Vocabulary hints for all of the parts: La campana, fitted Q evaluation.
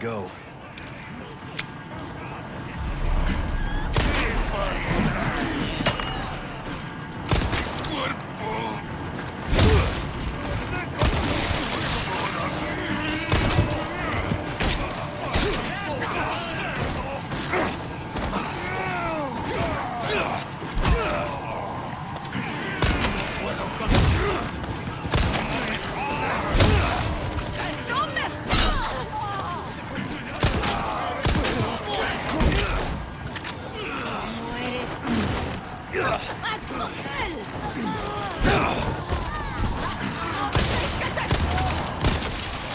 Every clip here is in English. go.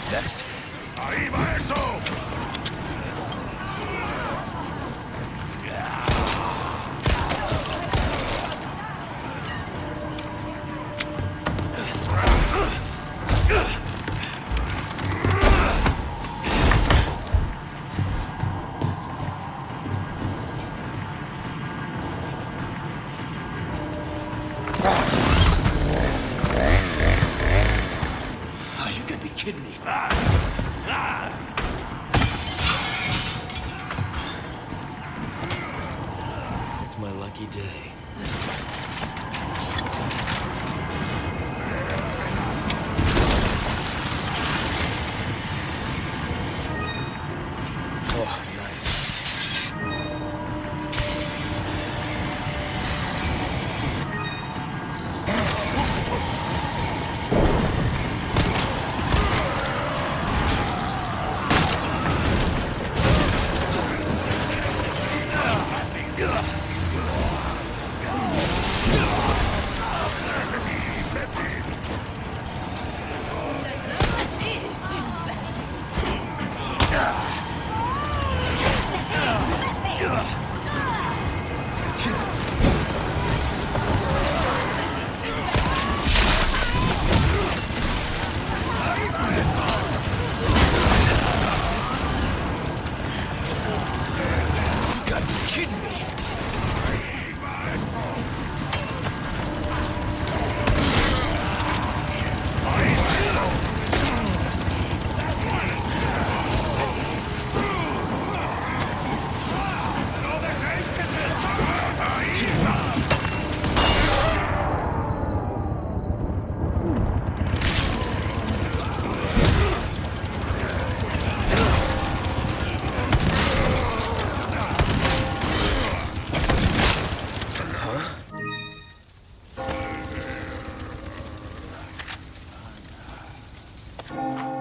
Next. Ahí va eso. It's my lucky day. Oh, nice.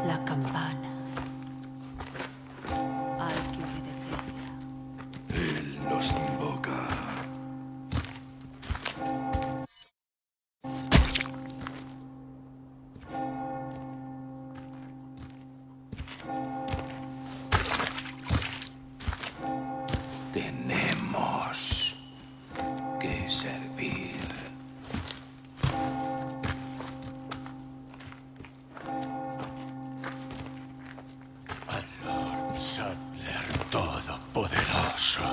La campana. Hay que obedecerla. Él los invoca. Tenemos que servir. Todopoderoso.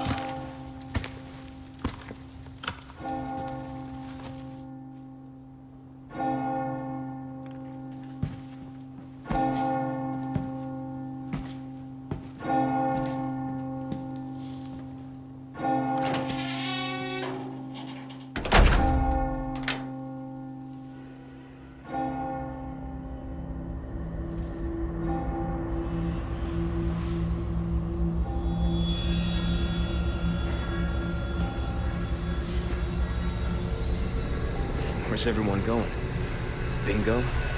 Where's everyone going? Bingo?